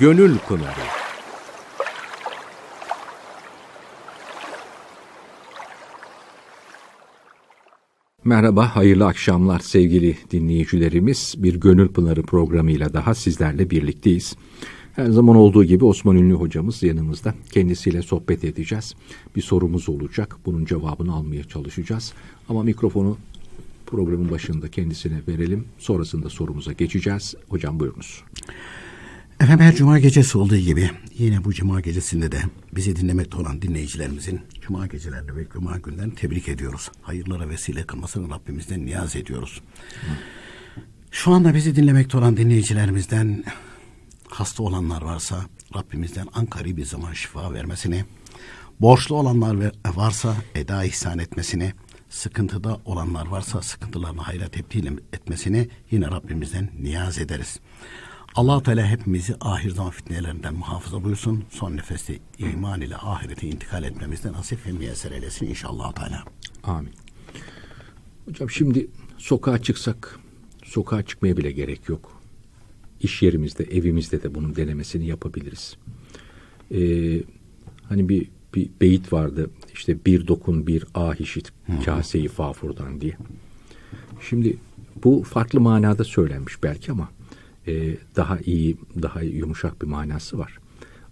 Gönül Pınarı. Merhaba, hayırlı akşamlar sevgili dinleyicilerimiz. Bir Gönül Pınarı programıyla daha sizlerle birlikteyiz. Her zaman olduğu gibi Osman Ünlü hocamız yanımızda. Kendisiyle sohbet edeceğiz. Bir sorumuz olacak. Bunun cevabını almaya çalışacağız. Ama mikrofonu programın başında kendisine verelim. Sonrasında sorumuza geçeceğiz. Hocam buyurunuz. Efendim, her cuma gecesi olduğu gibi yine bu cuma gecesinde de bizi dinlemekte olan dinleyicilerimizin cuma gecelerini ve cuma günlerini tebrik ediyoruz. Hayırlara vesile kılmasını Rabbimizden niyaz ediyoruz. Şu anda bizi dinlemekte olan dinleyicilerimizden hasta olanlar varsa Rabbimizden ankari bir zaman şifa vermesini, borçlu olanlar varsa eda ihsan etmesini, sıkıntıda olanlar varsa sıkıntılarını hayra tebdil etmesini yine Rabbimizden niyaz ederiz. Allah-u Teala hepimizi ahir zaman fitnelerinden muhafaza buyursun. Son nefeste iman ile ahirete intikal etmemizden nasip ve müyesser eylesin inşallah Teala. Amin. Hocam şimdi sokağa çıksak, sokağa çıkmaya bile gerek yok. İş yerimizde, evimizde de bunun denemesini yapabiliriz. Hani bir beyit vardı, işte bir dokun bir ah işit kase-i fafurdan diye. Şimdi bu farklı manada söylenmiş belki ama daha iyi, daha yumuşak bir manası var.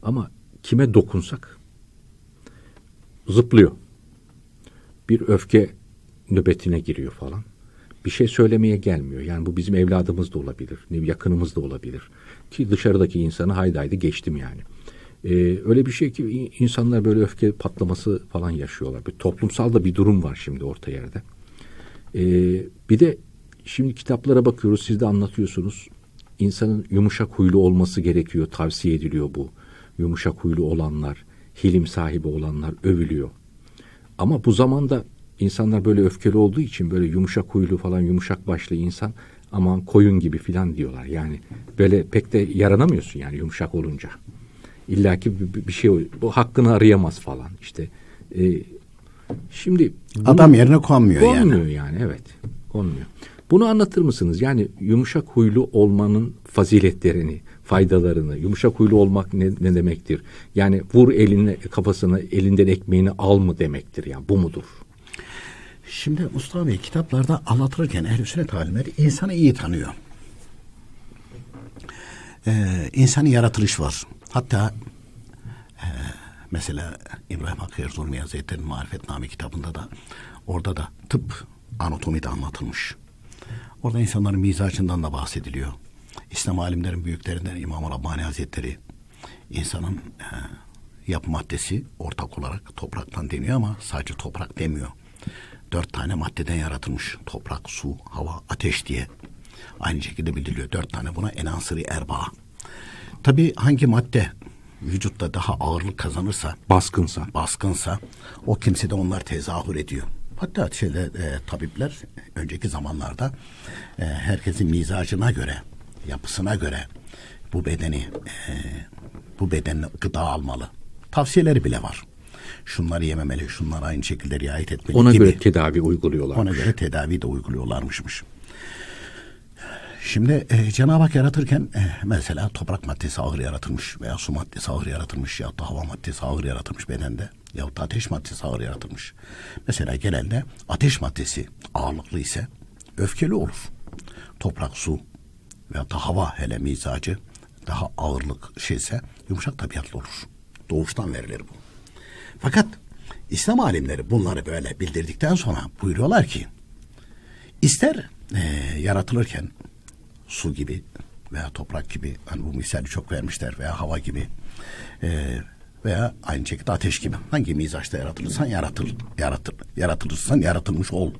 Ama kime dokunsak zıplıyor. Bir öfke nöbetine giriyor falan. Bir şey söylemeye gelmiyor. Yani bu bizim evladımız da olabilir, yakınımız da olabilir. Ki dışarıdaki insanı haydi geçtim yani. Öyle bir şey ki insanlar böyle öfke patlaması falan yaşıyorlar. Bir toplumsal da bir durum var şimdi orta yerde. Bir de şimdi kitaplara bakıyoruz, siz de anlatıyorsunuz. İnsanın yumuşak huylu olması gerekiyor, tavsiye ediliyor bu. Yumuşak huylu olanlar, hilim sahibi olanlar övülüyor. Ama bu zamanda İnsanlar böyle öfkeli olduğu için böyle yumuşak huylu falan, yumuşak başlı insan aman koyun gibi falan diyorlar. Yani böyle pek de yaranamıyorsun yani yumuşak olunca. İlla ki bir şey bu hakkını arayamaz falan işte. Şimdi adam yerine konmuyor yani. Evet, konmuyor. Bunu anlatır mısınız? Yani yumuşak huylu olmanın faziletlerini, faydalarını, yumuşak huylu olmak ne demektir? Yani vur eline kafasına, elinden ekmeğini al mı demektir? Yani bu mudur? Şimdi Mustafa Bey kitaplarda anlatırken Ehl-i Sünnet alimleri insanı iyi tanıyor. İnsanın yaratılış var. Hatta mesela İbrahim Hakkı Erzurumi Hazretleri'nin Marifetname kitabında da orada da tıp anatomi de anlatılmış. Orada insanların mizacından da bahsediliyor. İslam alimlerin büyüklerinden İmam-ı Rabbani Hazretleri insanın yapı maddesi ortak olarak topraktan deniyor ama sadece toprak demiyor. 4 tane maddeden yaratılmış. Toprak, su, hava, ateş diye. Aynı şekilde bildiriliyor. 4 tane buna enansır-ı erbaa. Tabii hangi madde vücutta daha ağırlık kazanırsa, baskınsa o kimsede onlar tezahür ediyor. Hatta tabipler önceki zamanlarda herkesin mizacına göre, yapısına göre bu bedenle gıda almalı. Tavsiyeleri bile var. Şunları yememeli, şunlara aynı şekilde riayet etmeli gibi. Ona göre tedavi uyguluyorlarmış. Ona göre tedavi de uyguluyorlarmışmış. Şimdi Cenab-ı Hak yaratırken mesela toprak maddesi ağır yaratılmış veya su maddesi ağır yaratılmış ya da hava maddesi ağır yaratılmış bedende ya da ateş maddesi ağır yaratılmış. Mesela genelde ateş maddesi ağırlıklı ise öfkeli olur. Toprak, su veya da hava hele mizacı daha ağırlık şeyse yumuşak tabiatlı olur. Doğuştan verilir bu. Fakat İslam alimleri bunları böyle bildirdikten sonra buyuruyorlar ki ister yaratılırken su gibi veya toprak gibi, hani bu misali çok vermişler, veya hava gibi veya aynı şekilde ateş gibi, hangi mizaçta yaratılırsan yaratılmış ol.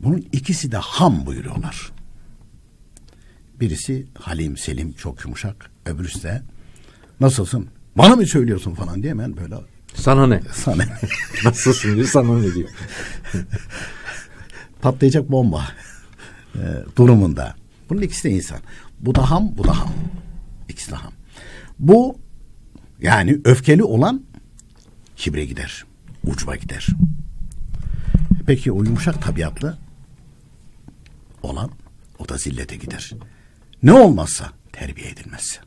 Bunun ikisi de ham buyuruyorlar. Birisi halim, selim, çok yumuşak, öbürüsü de nasılsın? Bana mı söylüyorsun falan diye hemen böyle. Sana ne? Sana ne? Nasılsın diyor, sana ne diyor. Patlayacak bomba durumunda. Bunun ikisi de insan. Bu da ham. İkisi de ham. Bu yani öfkeli olan kibre gider. Ucuba gider. Peki o yumuşak tabiatlı olan o da zillete gider. Ne olmazsa terbiye edilmezse.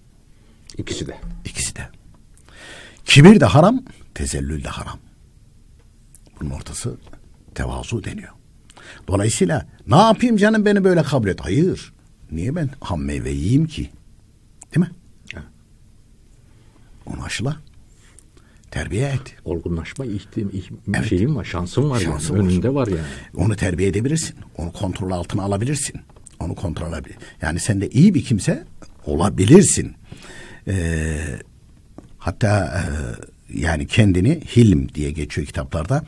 İkisi de. İkisi de. Kibir de haram, tezellül de haram. Bunun ortası tevazu deniyor. Dolayısıyla ne yapayım canım, beni böyle kabul et. Hayır. Niye ben ham meyve yiyeyim ki? Değil mi? Ha. Onu aşıla. Terbiye et. Olgunlaşma evet. Şeyim var, şansım var. Şansın yani. Önünde var yani. Onu terbiye edebilirsin. Onu kontrol altına alabilirsin. Onu kontrol alabilir. Yani sen de iyi bir kimse olabilirsin. Hatta yani kendini Hilm diye geçiyor kitaplarda.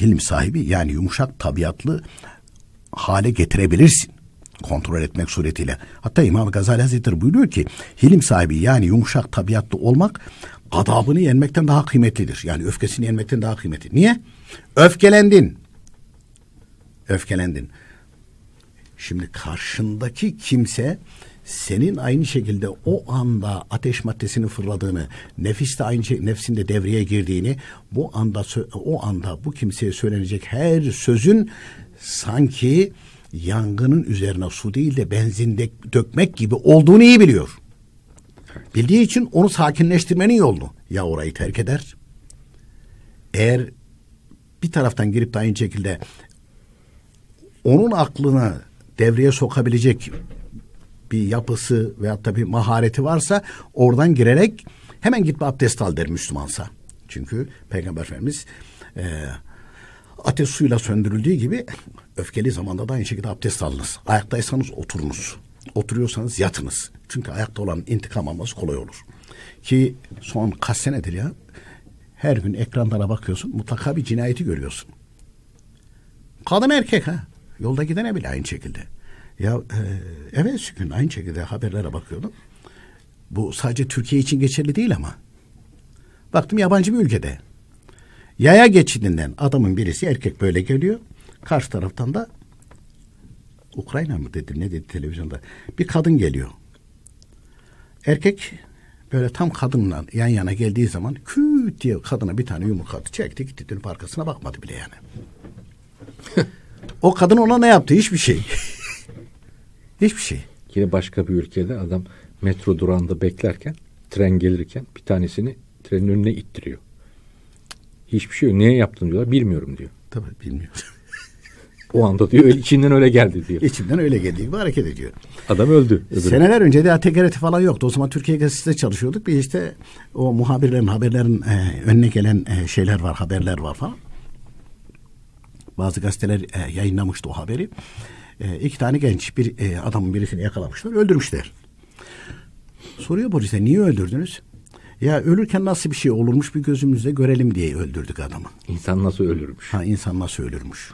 Hilm sahibi yani yumuşak tabiatlı hale getirebilirsin. Kontrol etmek suretiyle. Hatta İmam-ı Gazali Hazretleri buyuruyor ki Hilm sahibi yani yumuşak tabiatlı olmak gadabını yenmekten daha kıymetlidir. Yani öfkesini yenmekten daha kıymetli. Niye? Öfkelendin. Öfkelendin. Şimdi karşındaki kimse senin aynı şekilde o anda ateş maddesini fırladığını, nefis de aynı şey, nefsinde devreye girdiğini, o anda bu kimseye söylenecek her sözün sanki yangının üzerine su değil de benzin dökmek gibi olduğunu iyi biliyor. Bildiği için onu sakinleştirmenin yolunu. Ya orayı terk eder. Eğer bir taraftan girip de aynı şekilde onun aklını devreye sokabilecek bir yapısı veyahut da bir mahareti varsa oradan girerek hemen git bir abdest al der Müslümansa. Çünkü Peygamber Efendimiz ateş suyla söndürüldüğü gibi öfkeli zamanda da aynı şekilde abdest alınız. Ayaktaysanız oturunuz. Oturuyorsanız yatınız. Çünkü ayakta olan intikam alması kolay olur. Ki son kaç senedir ya her gün ekranlara bakıyorsun, mutlaka bir cinayeti görüyorsun. Kadın erkek ha. Yolda gidene bile aynı şekilde. Ya evvelsi gün aynı şekilde haberlere bakıyordum. Bu sadece Türkiye için geçerli değil ama. Baktım yabancı bir ülkede. Yaya geçidinden adamın birisi erkek böyle geliyor. Karşı taraftan da Ukrayna mı dedi ne dedi televizyonda. Bir kadın geliyor. Erkek böyle tam kadınla yan yana geldiği zaman küt diye kadına bir tane yumruk attı. Çekti gitti, dönüp arkasına bakmadı bile yani. O kadın ona ne yaptı? Hiçbir şey. Hiçbir şey. Yine başka bir ülkede adam metro durağında beklerken, tren gelirken bir tanesini trenin önüne ittiriyor. Hiçbir şey yok. Niye yaptın diyorlar. Bilmiyorum diyor. Tabii bilmiyorum. O anda diyor içinden öyle geldi diyor. İçimden öyle geldi gibi hareket ediyor. Adam öldü. Seneler önce de TGRT falan yoktu. O zaman Türkiye Gazetesi'de çalışıyorduk. Bir işte o muhabirlerin haberlerin önüne gelen şeyler var, haberler var falan. Bazı gazeteler yayınlamıştı o haberi. İki tane genç bir adamın birisini yakalamışlar, öldürmüşler. Soruyor polise, niye öldürdünüz? Ya ölürken nasıl bir şey olurmuş bir gözümüzle görelim diye öldürdük adamı. İnsan nasıl ölürmüş? Ha, insan nasıl ölürmüş?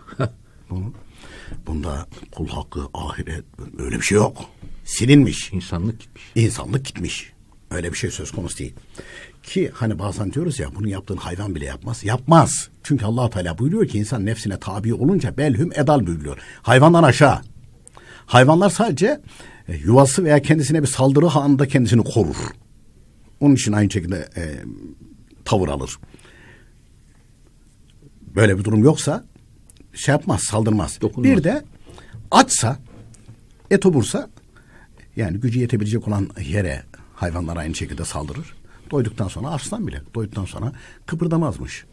Bunda kul hakkı, ahiret, öyle bir şey yok. Silinmiş. İnsanlık gitmiş. İnsanlık gitmiş. Öyle bir şey söz konusu değil. Ki hani bazen diyoruz ya, bunu yaptığın hayvan bile yapmaz. Yapmaz. Çünkü Allah-u Teala buyuruyor ki insan nefsine tabi olunca belhüm edal buyuruyor. Hayvandan aşağı. Hayvanlar sadece yuvası veya kendisine bir saldırı anında kendisini korur. Onun için aynı şekilde tavır alır. Böyle bir durum yoksa şey yapmaz, saldırmaz. Dokunmaz. Bir de açsa, etobursa yani gücü yetebilecek olan yere hayvanlar aynı şekilde saldırır. Doyduktan sonra aslan bile doyduktan sonra kıpırdamazmış.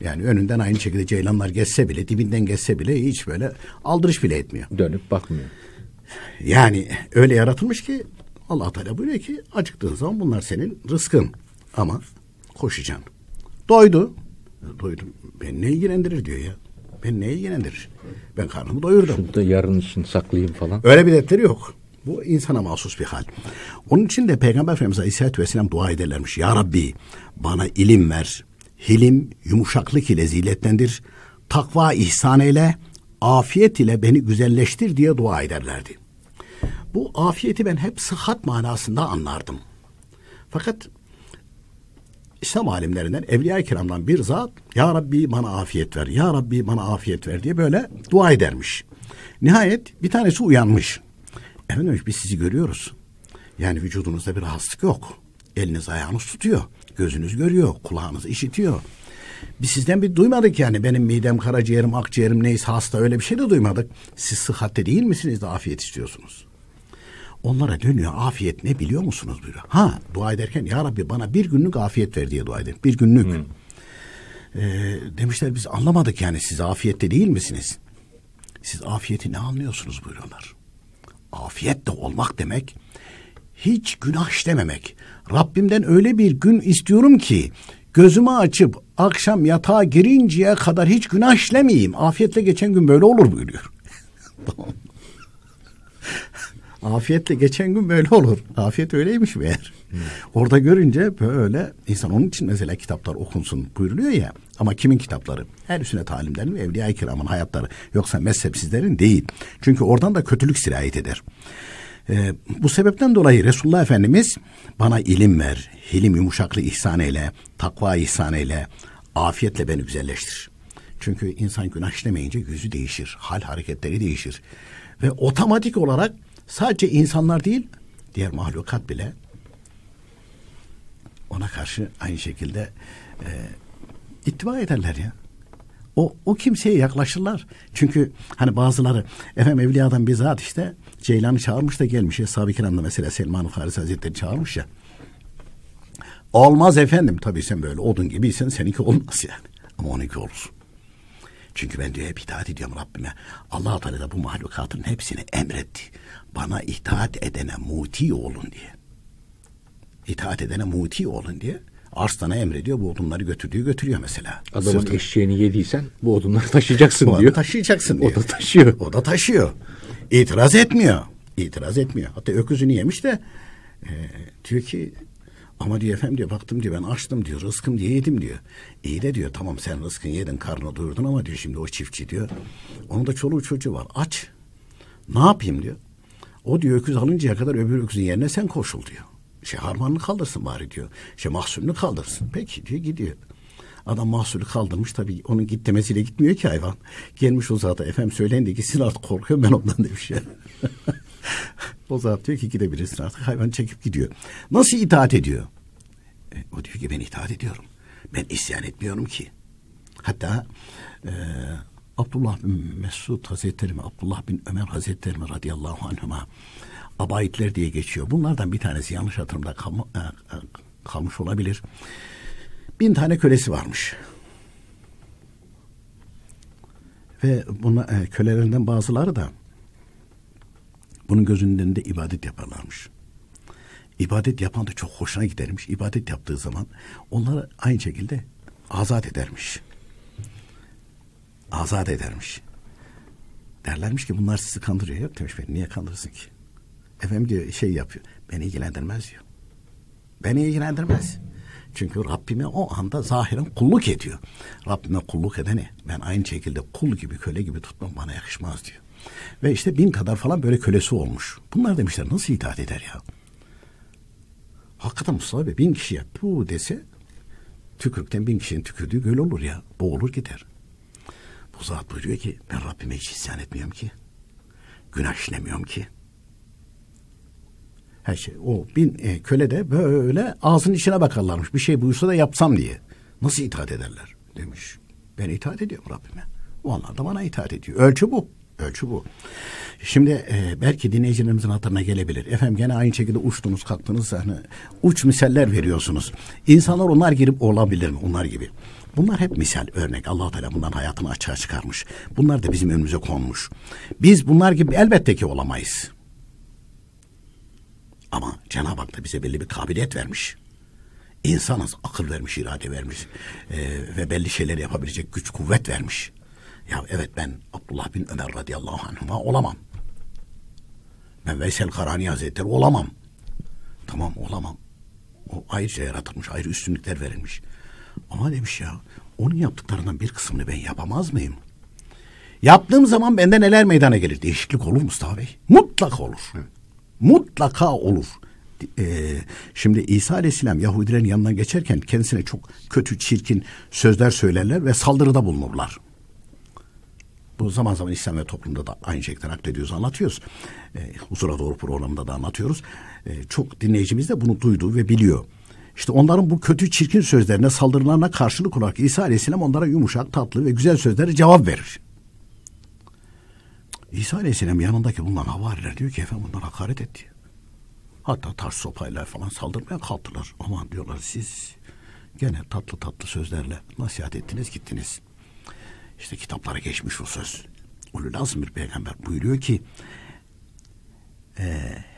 Yani önünden aynı şekilde ceylanlar geçse bile, dibinden geçse bile hiç böyle aldırış bile etmiyor. Dönüp bakmıyor. Yani öyle yaratılmış ki Allah-u Teala buyuruyor ki acıktığın zaman bunlar senin rızkın ama koşacaksın. Doydu. Doydum. Beni ne ilgilendirir diyor ya. Beni ne ilgilendirir? Ben karnımı doyurdum. Şurada yarın için saklayayım falan. Öyle bir dertleri yok. Bu insana mahsus bir hal. Onun için de Peygamber Efendimiz Aleyhissalatu vesselam dua ederlermiş. Ya Rabbi bana ilim ver. Hilim yumuşaklık ile ziletlendir. Takva ihsan ile, afiyet ile beni güzelleştir diye dua ederlerdi. Bu afiyeti ben hep sıhhat manasında anlardım. Fakat İslam alimlerinden, evliya-i kiramdan bir zat Ya Rabbi bana afiyet ver, Ya Rabbi bana afiyet ver diye böyle dua edermiş. Nihayet bir tanesi uyanmış. Efendim biz sizi görüyoruz. Yani vücudunuzda bir rahatsızlık yok. Eliniz ayağınız tutuyor. Gözünüz görüyor. Kulağınız işitiyor. Biz sizden bir duymadık yani. Benim midem, karaciğerim, akciğerim neyse hasta öyle bir şey de duymadık. Siz sıhhatte değil misiniz de afiyet istiyorsunuz? Onlara dönüyor, afiyet ne biliyor musunuz diyor. Ha, dua ederken ya Rabbi bana bir günlük afiyet ver diye dua edin. Bir günlük. Demişler biz anlamadık yani siz afiyette değil misiniz? Siz afiyeti ne anlıyorsunuz buyuruyorlar. Afiyet de olmak demek hiç günah işlememek. Rabbimden öyle bir gün istiyorum ki gözümü açıp akşam yatağa girinceye kadar hiç günah işlemeyeyim. Afiyetle geçen gün böyle olur buyuruyor. Afiyetle geçen gün böyle olur. Afiyet öyleymiş meğer. Orada görünce böyle insan, onun için mesela kitaplar okunsun buyuruluyor ya. Ama kimin kitapları? Ehl-i Sünnet alimlerin ve Evliya-i Kiram'ın hayatları. Yoksa mezhepsizlerin değil. Çünkü oradan da kötülük sirayet eder. Bu sebepten dolayı Resulullah Efendimiz bana ilim ver, hilim yumuşaklığı ihsan eyle, takva ihsan eyle, afiyetle beni güzelleştir. Çünkü insan günah işlemeyince yüzü değişir, hal hareketleri değişir. Ve otomatik olarak sadece insanlar değil, diğer mahlukat bile ona karşı aynı şekilde ittiba ederler ya. O kimseye yaklaşırlar. Çünkü hani bazıları efendim evliyadan bizzat işte Ceylan'ı çağırmış da gelmiş ya. Ashab-ı Kiram'da mesela Selman-ı Farid Hazretleri çağırmış ya. Olmaz efendim. Tabii sen böyle odun gibiysen seninki olmaz yani. Ama onunki olur. Çünkü ben diyor hep itaat ediyorum Rabbime. Allah-u Teala da bu mahlukatın hepsini emretti. Bana itaat edene muti olun diye. İtaat edene muti olun diye. Arslan'a emrediyor, bu odunları götürüyor mesela. Adamın sırtını. Eşeğini yediysen bu odunları taşıyacaksın diyor. Taşıyacaksın diyor. O da taşıyor. İtiraz etmiyor. Hatta öküzünü yemiş de diyor ki ama diyor efendim diyor baktım diyor ben açtım diyor rızkım diye yedim diyor. İyi de diyor tamam sen rızkını yedin karnını doyurdun ama diyor şimdi o çiftçi diyor. Onun da çoluğu çocuğu var aç. Ne yapayım diyor. O diyor öküz alıncaya kadar öbür öküzün yerine sen koşul diyor. Harmanını kaldırsın bari diyor. Mahsulünü kaldırsın. Peki diyor gidiyor. Adam mahsulü kaldırmış tabii onun git demesiyle gitmiyor ki hayvan. Gelmiş o zata efendim söyleyin de gitsin artık korkuyorum ben ondan demiş ya. O zat diyor ki gidebilirsin artık hayvan çekip gidiyor. Nasıl itaat ediyor? O diyor ki ben itaat ediyorum. Ben isyan etmiyorum ki. Hatta Abdullah bin Mes'ud Hazretleri mi Abdullah bin Ömer Hazretleri mi radıyallahu anhuma abayitler diye geçiyor. Bunlardan bir tanesi yanlış hatırımda kalmış olabilir. 1000 tane kölesi varmış. Ve kölelerinden bazıları da bunun gözünün önünde ibadet yaparlarmış. İbadet yapan da çok hoşuna gidermiş. İbadet yaptığı zaman onları aynı şekilde azat edermiş. Derlermiş ki bunlar sizi kandırıyor. Yok demiş beni niye kandırsın ki? Efendim diyor şey yapıyor. Beni ilgilendirmez diyor. Çünkü Rabbime o anda zahiren kulluk ediyor. Rabbime kulluk edeni ben aynı şekilde kul gibi köle gibi tutmam bana yakışmaz diyor. Ve işte 1000 kadar falan böyle kölesi olmuş. Bunlar demişler nasıl itaat eder ya? Hakikaten Mustafa Bey 1000 kişiye bu dese tükürükten 1000 kişinin tükürdüğü göl olur ya. Boğulur gider. Bu zat buyuruyor ki ben Rabbime hiç isyan etmiyorum ki. Günah işlemiyorum ki. Her şey. O 1000 köle de böyle ağzının içine bakarlarmış. Bir şey buyursa da yapsam diye. Nasıl itaat ederler? Demiş. Ben itaat ediyorum Rabbime. Onlar da bana itaat ediyor. Ölçü bu. Şimdi belki dinleyicilerimizin hatırına gelebilir. Efendim gene aynı şekilde uçtunuz kalktınız hani uç misaller veriyorsunuz. İnsanlar onlar girip olabilir mi? Onlar gibi. Bunlar hep misal, örnek. Allah-u Teala bundan hayatını açığa çıkarmış. Bunlar da bizim önümüze konmuş. Biz bunlar gibi elbette ki olamayız. Ama Cenab-ı Hak da bize belli bir kabiliyet vermiş. İnsanız, akıl vermiş, irade vermiş ve belli şeyleri yapabilecek güç, kuvvet vermiş. Ya evet ben Abdullah bin Ömer radıyallahu anhuma olamam. Ben Veysel Karani Hazretleri olamam. Tamam olamam. O ayrıca yaratılmış, ayrı üstünlükler verilmiş. Ama demiş ya onun yaptıklarından bir kısmını ben yapamaz mıyım? Yaptığım zaman bende neler meydana gelir? Değişiklik olur Mustafa Bey. Mutlaka olur. Evet. Mutlaka olur. Şimdi İsa Aleyhisselam Yahudilerin yanından geçerken kendisine çok kötü, çirkin sözler söylerler ve saldırıda bulunurlar. Bu zaman zaman İslam ve toplumda da aynı şekilde naklediyoruz, anlatıyoruz. Huzura Doğru programında da anlatıyoruz. Çok dinleyicimiz de bunu duydu ve biliyor. İşte onların bu kötü, çirkin sözlerine, saldırılarına karşılık olarak İsa Aleyhisselam onlara yumuşak, tatlı ve güzel sözlere cevap verir. İsa Aleyhisselam yanındaki bundan havariler diyor ki efendim bunlar hakaret etti. Hatta taş sopayla falan saldırmaya kalktılar. Aman diyorlar, siz gene tatlı tatlı sözlerle nasihat ettiniz gittiniz. İşte kitaplara geçmiş o söz. Ulu Nazmir Peygamber buyuruyor ki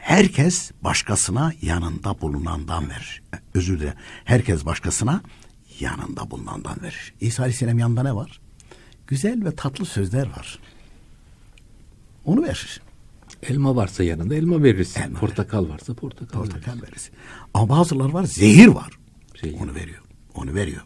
herkes başkasına yanında bulunandan verir. Özür dilerim. Herkes başkasına yanında bulunandan verir. İsa Aleyhisselam yanında ne var? Güzel ve tatlı sözler var. Onu verir. Elma varsa yanında elma verirsin. Elma portakal verir. Varsa portakal verirsin. Ama bazıları var, zehir var. Onu veriyor. Onu veriyor.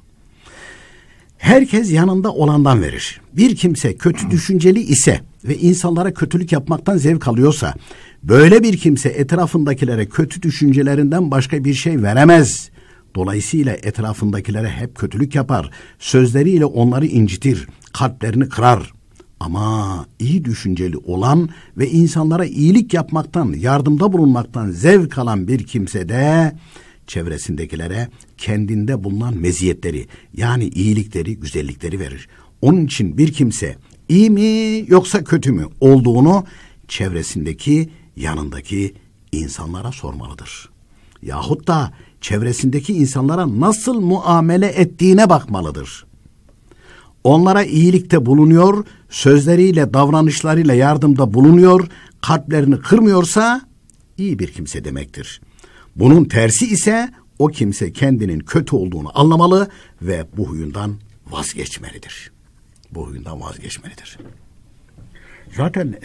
Herkes yanında olandan verir. Bir kimse kötü düşünceli ise ve insanlara kötülük yapmaktan zevk alıyorsa, böyle bir kimse etrafındakilere kötü düşüncelerinden başka bir şey veremez. Dolayısıyla etrafındakilere hep kötülük yapar. Sözleriyle onları incitir. Kalplerini kırar. Ama iyi düşünceli olan ve insanlara iyilik yapmaktan, yardımda bulunmaktan zevk alan bir kimse de çevresindekilere kendinde bulunan meziyetleri, yani iyilikleri, güzellikleri verir. Onun için bir kimse iyi mi yoksa kötü mü olduğunu çevresindeki, yanındaki insanlara sormalıdır. Yahut da çevresindeki insanlara nasıl muamele ettiğine bakmalıdır. Onlara iyilikte bulunuyor, sözleriyle, davranışlarıyla yardımda bulunuyor, kalplerini kırmıyorsa iyi bir kimse demektir. Bunun tersi ise o kimse kendinin kötü olduğunu anlamalı ve bu huyundan vazgeçmelidir. Bu huyundan vazgeçmelidir. Zaten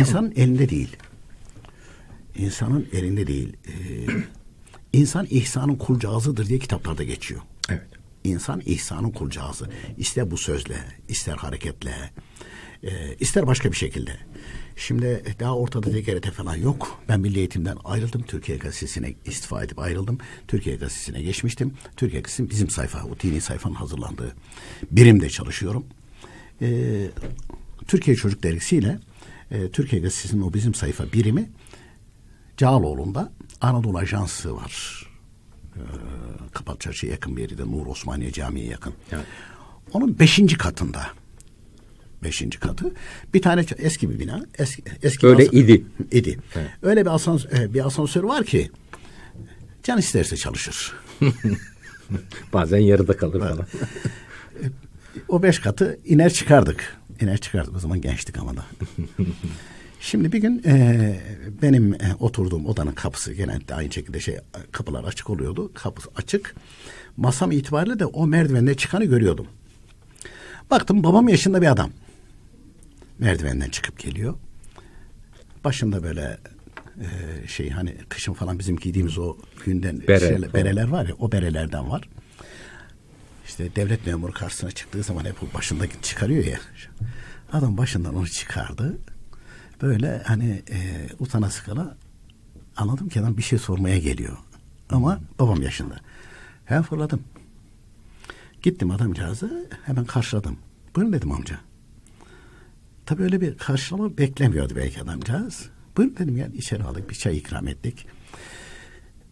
insanın elinde değil. İnsanın elinde değil. İnsan ihsanın kulcağızıdır diye kitaplarda geçiyor. Evet. İnsan ihsanın kulcağızı. İster bu sözle, ister hareketle, ister başka bir şekilde. Şimdi daha ortada TGRT falan yok. Ben Milli Eğitim'den ayrıldım. Türkiye Gazetesi'ne istifa edip ayrıldım. Türkiye Gazetesi'ne geçmiştim. Türkiye Gazetesi bizim sayfa, o dini sayfanın hazırlandığı birimde çalışıyorum. Türkiye Çocuk Dergisi ile Türkiye Gazetesi'nin o bizim sayfa birimi Cağaloğlu'nda Anadolu Ajansı var. Kapat Çarşı'ya yakın bir yerde, Nur Osmaniye Camii'ye yakın. Evet. Onun 5. katında. 5. katı. Bir tane eski bir bina. Eski öyle idi. Evet. Öyle bir asansör var ki can isterse çalışır. Bazen yarıda kalır falan. O 5 katı iner çıkardık. İner çıkardık. O zaman gençtik ama da. Şimdi bir gün benim oturduğum odanın kapısı genelde aynı şekilde kapılar açık oluyordu. Kapısı açık. Masam itibariyle de o merdivenden çıkanı görüyordum. Baktım babam yaşında bir adam. Merdivenden çıkıp geliyor. Başında böyle hani kışın falan bizim giydiğimiz o günden bereler var ya, o berelerden var. İşte devlet memuru karşısına çıktığı zaman hep o başında çıkarıyor ya. Adam başından onu çıkardı. Böyle hani utana sıkala anladım ki adam bir şey sormaya geliyor. Ama babam yaşında. Hem fırladım. Gittim adamcağızı hemen karşıladım. Buyurun dedim amca. Tabii öyle bir karşılama beklemiyordu belki adamcağız. Buyurun dedim, yani içeri aldık, bir çay ikram ettik.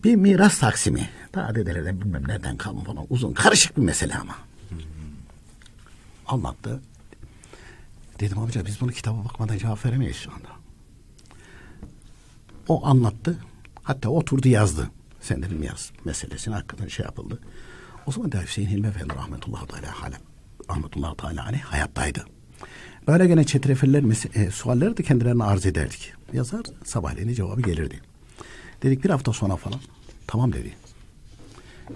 Bir miras taksimi. Daha dedelerden bilmem nereden kalma falan, uzun karışık bir mesele ama. Anlattı. Dedim amca biz bunu kitaba bakmadan cevap veremeyiz şu anda. O anlattı. Hatta oturdu yazdı. Sen dedim yaz meselesini, hakikaten yapıldı. O zaman da Hüseyin Hilmi Efendi Rahmetullahi Teala hayattaydı. Böyle gene çetrefiller sualleri de kendilerine arz ederdik. Yazar, sabahleyin cevabı gelirdi. Dedik bir hafta sonra falan. Tamam dedi.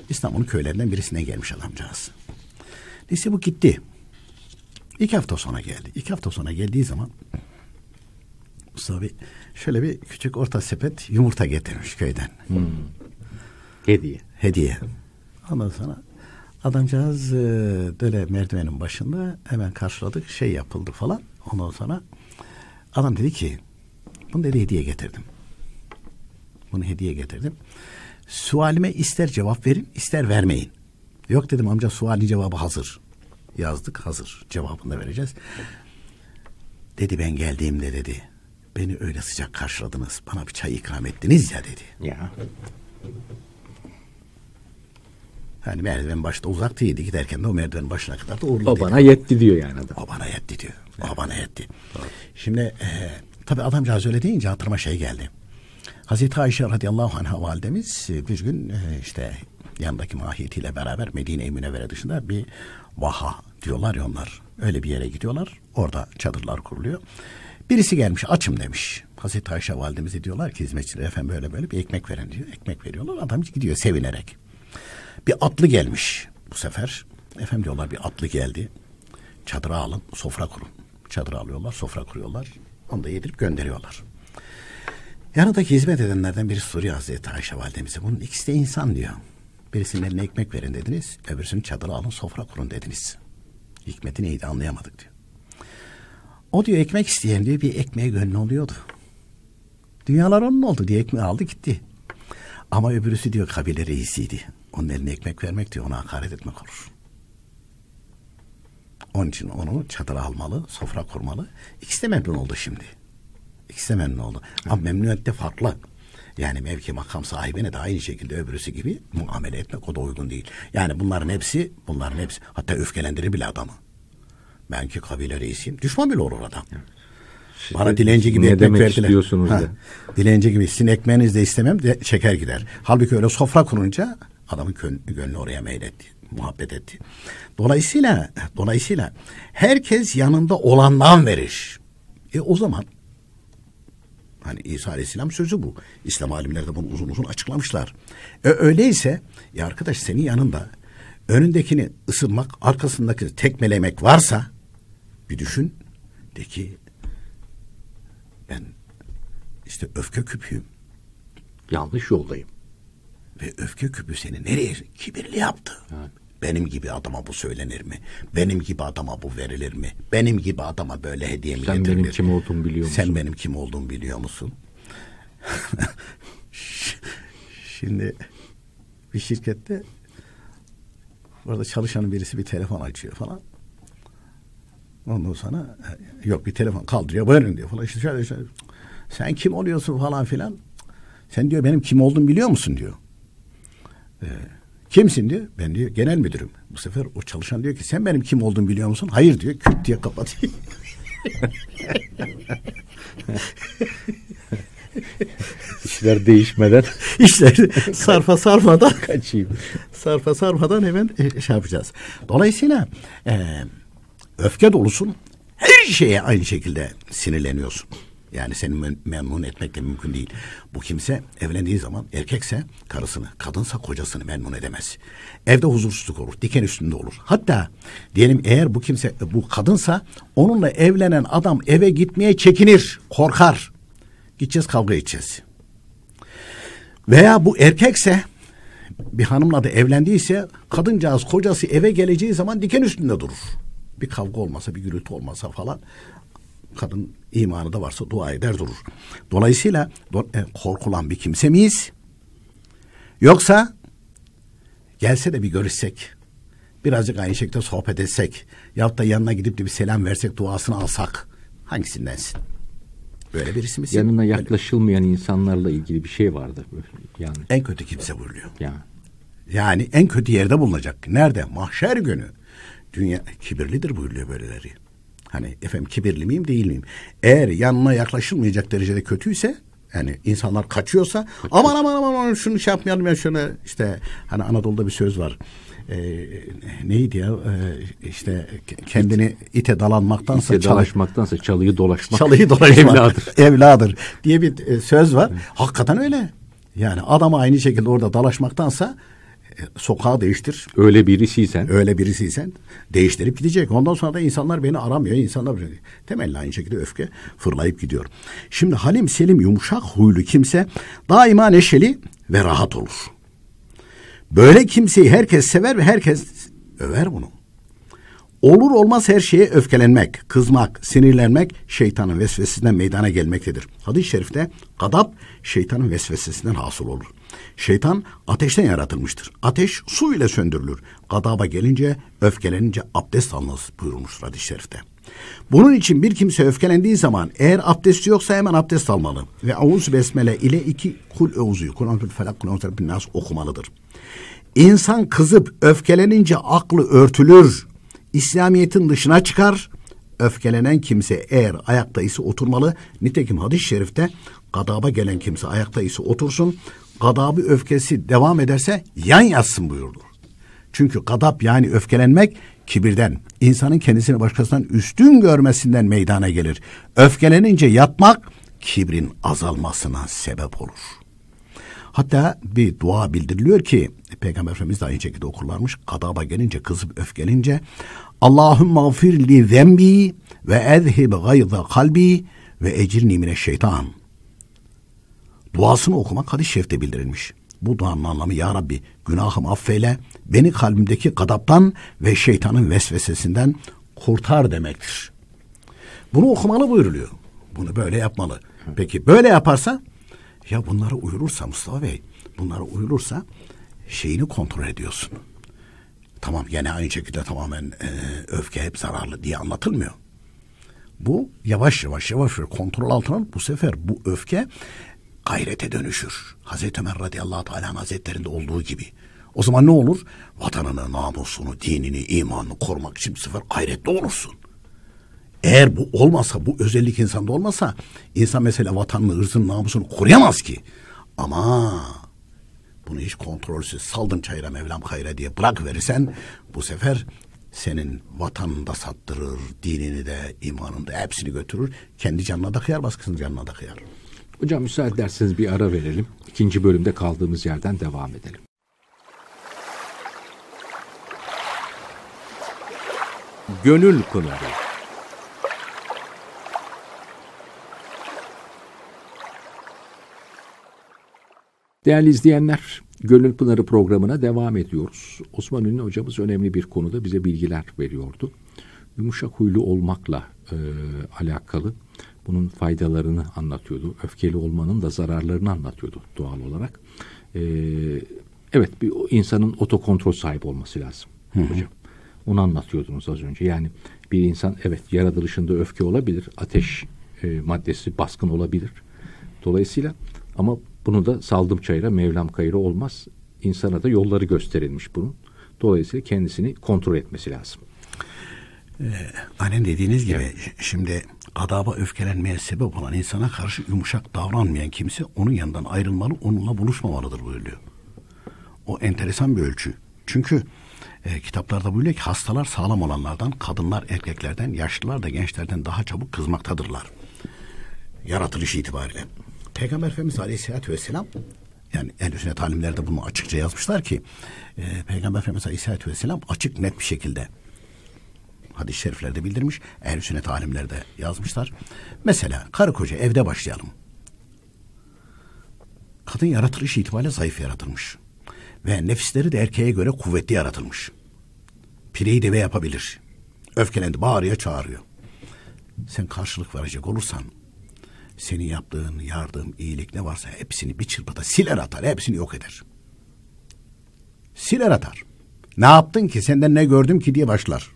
İstanbul'un köylerinden birisine gelmiş adamcağız. Neyse bu gitti. 2 hafta sonra geldi. 2 hafta sonra geldiği zaman Mustafa Bey şöyle bir küçük orta sepet yumurta getirmiş köyden. Hediye. Ondan sonra adamcağız böyle merdivenin başında hemen karşıladık, yapıldı falan. Ondan sonra adam dedi ki bunu dedi hediye getirdim. Sualime ister cevap verin ister vermeyin. Yok dedim amca, sualin cevabı hazır. Yazdık, hazır. Cevabını da vereceğiz. Dedi ben geldiğimde dedi beni öyle sıcak karşıladınız. Bana bir çay ikram ettiniz ya dedi. Ya. Yani merdiven başta uzaktıydı, giderken de o merdiven başına kadar da uğurlu. O bana yetti diyor yani adam. O bana yetti diyor. O bana yetti. Şimdi tabii adamcağız öyle deyince hatırıma geldi. Hazreti Ayşe radıyallahu anha validemiz bir gün işte yanındaki mahiyetiyle beraber Medine-i Münevvere dışında bir vaha diyorlar ya onlar. Öyle bir yere gidiyorlar. Orada çadırlar kuruluyor. Birisi gelmiş açım demiş. Hazreti Ayşe validemize diyorlar ki hizmetçiler efendim böyle böyle bir ekmek verin diyor. Ekmek veriyorlar. Adam gidiyor sevinerek. Bir atlı gelmiş bu sefer. Efendim diyorlar bir atlı geldi. Çadıra alın sofra kurun. Çadıra alıyorlar sofra kuruyorlar. Onu da yedirip gönderiyorlar. Yanındaki hizmet edenlerden biri soruyor Hazreti Ayşe validemize. Bunun ikisi de insan diyor. Birisinin eline ekmek verin dediniz. Öbürsünün çadıra alın sofra kurun dediniz. Hikmeti neydi anlayamadık diyor. O diyor ekmek isteyen diyor bir ekmeğe gönlü oluyordu. Dünyalar onun oldu diye ekmeği aldı gitti. Ama öbürüsü diyor kabile reisiydi. Onun eline ekmek vermek diyor ona hakaret etmek olur. Onun için onu çadıra almalı, sofra kurmalı. İkisi de memnun oldu şimdi. İkisi de memnun oldu. Ama memnuniyet de farklı. Yani mevki makam sahibine de aynı şekilde öbürüsü gibi muamele etmek o da uygun değil. Yani bunların hepsi hatta öfkelendirir bile adamı. Ben ki kabile reisiyim. Düşman bile olur adam. Evet. Bana dilenci gibi ekmek verdiler. Ha, dilenci gibi sizin ekmeğinizi de istemem de çeker gider. Halbuki öyle sofra kurunca adamın gönlü oraya meyletti. Muhabbet etti. Dolayısıyla herkes yanında olandan verir. O zaman hani İsa Aleyhisselam sözü bu. İslam alimleri de bunu uzun uzun açıklamışlar. Öyleyse ya arkadaş senin yanında önündekini ısırmak, arkasındakini tekmelemek varsa bir düşün de ki ben işte öfke küpüyüm. Yanlış yoldayım. Ve öfke küpü seni nereye kibirli yaptı? Evet. Benim gibi adama bu söylenir mi? Benim gibi adama bu verilir mi? Benim gibi adama böyle hediye mi getirilir? Sen benim kim olduğumu biliyor musun? Şimdi bir şirkette orada çalışanın birisi bir telefon açıyor falan. Ondan sonra yok bir telefon kaldırıyor buyurun diyor falan. İşte şöyle sen kim oluyorsun falan filan. Sen diyor benim kim olduğumu biliyor musun diyor. Kimsin diyor. Ben diyor genel müdürüm. Bu sefer o çalışan diyor ki sen benim kim olduğumu biliyor musun? Hayır diyor. Küt diye kapatayım. İşler değişmeden. İşler sarmadan. Kaçayım. Sarmadan hemen şey yapacağız. Dolayısıyla öfke dolusun. Her şeye aynı şekilde sinirleniyorsun. Yani seni memnun etmek de mümkün değil. Bu kimse evlendiği zaman erkekse karısını, kadınsa kocasını memnun edemez. Evde huzursuzluk olur, diken üstünde olur. Hatta diyelim eğer bu kimse, bu kadınsa onunla evlenen adam eve gitmeye çekinir, korkar. Gideceğiz kavga edeceğiz. Veya bu erkekse bir hanımla da evlendiyse kadıncağız kocası eve geleceği zaman diken üstünde durur. Bir kavga olmasa, bir gürültü olmasa falan... Kadın imanı da varsa dua eder durur. Dolayısıyla korkulan bir kimse miyiz? Yoksa gelse de bir görüşsek, birazcık aynı şekilde sohbet etsek, yahut da yanına gidip de bir selam versek, duasını alsak hangisindensin? Böyle birisi misin? Yanına yaklaşılmayan insanlarla ilgili bir şey vardı. Yani. En kötü kimse buyuruyor. Yani en kötü yerde bulunacak. Nerede? Mahşer günü. Dünya kibirlidir buyuruyor böyleleri. Hani efendim kibirli miyim değil miyim? Eğer yanına yaklaşılmayacak derecede kötüyse yani insanlar kaçıyorsa aman şunu şey yapmayalım ya şunu işte hani Anadolu'da bir söz var. Neydi ya işte kendini ite dalanmaktansa dalaşmaktansa çalıyı dolaşmak evladır diye bir söz var. Evet. Hakikaten öyle. Yani adama aynı şekilde orada dalaşmaktansa sokağı değiştir. Öyle birisiysen değiştirip gidecek. Ondan sonra da insanlar beni aramıyor. Temelli aynı şekilde öfke fırlayıp gidiyor. Şimdi halim selim yumuşak huylu kimse daima neşeli ve rahat olur. Böyle kimseyi herkes sever ve herkes över bunu. Olur olmaz her şeye öfkelenmek, kızmak, sinirlenmek şeytanın vesvesesinden meydana gelmektedir. Hadis-i şerifte gadap şeytanın vesvesesinden hasıl olur. Şeytan ateşten yaratılmıştır. Ateş su ile söndürülür. Gadaba gelince, öfkelenince abdest alınız buyurmuştur hadis-i şerifte. Bunun için bir kimse öfkelendiği zaman eğer abdesti yoksa hemen abdest almalı. Ve Avuz Besmele ile 2 Kul-Euzu'yu, Kur'an-ül Felak, Kur'an-ül Binnas okumalıdır. İnsan kızıp öfkelenince aklı örtülür. İslamiyet'in dışına çıkar, Öfkelenen kimse eğer ayakta ise oturmalı. Nitekim hadis-i şerifte gadaba gelen kimse ayakta ise otursun. Gadabı öfkesi devam ederse yan yatsın buyurdu. Çünkü gadap yani öfkelenmek kibirden, insanın kendisini başkasından üstün görmesinden meydana gelir. Öfkelenince yatmak kibrin azalmasına sebep olur. Hatta bir dua bildiriliyor ki Peygamber Efendimiz daha önceki de okurlarmış. Gadaba gelince, kızıp öfkelince Allahümme gfir li zembi ve ezhib gayza kalbi ve ecirni mineşşeytan duasını okumak hadis-i şerifte bildirilmiş. Bu duanın anlamı ya Rabbi günahımı affeyle, beni kalbimdeki gadaptan ve şeytanın vesvesesinden kurtar demektir. Bunu okumalı buyuruluyor. Bunu böyle yapmalı. Peki böyle yaparsa, ya bunlara uyulursa Mustafa Bey, bunlara uyulursa şeyini kontrol ediyorsun. Tamam gene aynı şekilde tamamen öfke hep zararlı diye anlatılmıyor. Bu yavaş kontrol altına alıp bu sefer bu öfke gayrete dönüşür. Hazreti Ömer radıyallahu teala hazretlerinde olduğu gibi. O zaman ne olur? Vatanını, namusunu, dinini, imanını korumak için bu sefer gayretli olursun. Eğer bu olmasa, bu özellik insanda olmasa, insan mesela vatanını, ırzını, namusunu koruyamaz ki. Ama bunu hiç kontrolsüz saldın çayıra Mevlam hayra diye bırakıverirsen bu sefer senin vatanını da sattırır, dinini de, imanını da hepsini götürür. Kendi canına da kıyar, başkasının canına da kıyar. Hocam müsaade ederseniz bir ara verelim. İkinci bölümde kaldığımız yerden devam edelim. Gönül Pınarı. Değerli izleyenler, Gönül Pınarı programına devam ediyoruz. Osman Ünlü hocamız önemli bir konuda bize bilgiler veriyordu. Yumuşak huylu olmakla alakalı. Bunun faydalarını anlatıyordu. Öfkeli olmanın da zararlarını anlatıyordu doğal olarak. Evet, bir insanın otokontrol sahibi olması lazım. Hı-hı. Hocam. Onu anlatıyordunuz az önce. Yani bir insan evet yaratılışında öfke olabilir. Ateş maddesi baskın olabilir. Dolayısıyla ama bunu da saldım çayıra Mevlam kayıra olmaz. İnsana da yolları gösterilmiş bunun. Dolayısıyla kendisini kontrol etmesi lazım. Aynen dediğiniz gibi evet. Şimdi gadaba öfkelenmeye sebep olan insana karşı yumuşak davranmayan kimse onun yanından ayrılmalı, onunla buluşmamalıdır buyuruyor. O enteresan bir ölçü. Çünkü kitaplarda buyuruyor ki hastalar sağlam olanlardan, kadınlar erkeklerden, yaşlılar da gençlerden daha çabuk kızmaktadırlar. Yaratılış itibariyle. Peygamber Efendimiz Aleyhissalatu vesselam, yani Ehl-i Sünnet alimlerde bunu açıkça yazmışlar ki Peygamber Efendimiz Aleyhissalatu vesselam açık net bir şekilde hadis-i şeriflerde bildirmiş. Ehl-i Sünnet alimleri de yazmışlar. Mesela karı koca evde başlayalım. Kadın yaratılış itibariyle zayıf yaratılmış. Ve nefisleri de erkeğe göre kuvvetli yaratılmış. Pireyi deve yapabilir. Öfkelendi, bağırıyor, çağırıyor. Sen karşılık verecek olursan senin yaptığın yardım, iyilik ne varsa hepsini bir çırpıda siler atar, hepsini yok eder. Siler atar. Ne yaptın ki, senden ne gördüm ki diye başlar.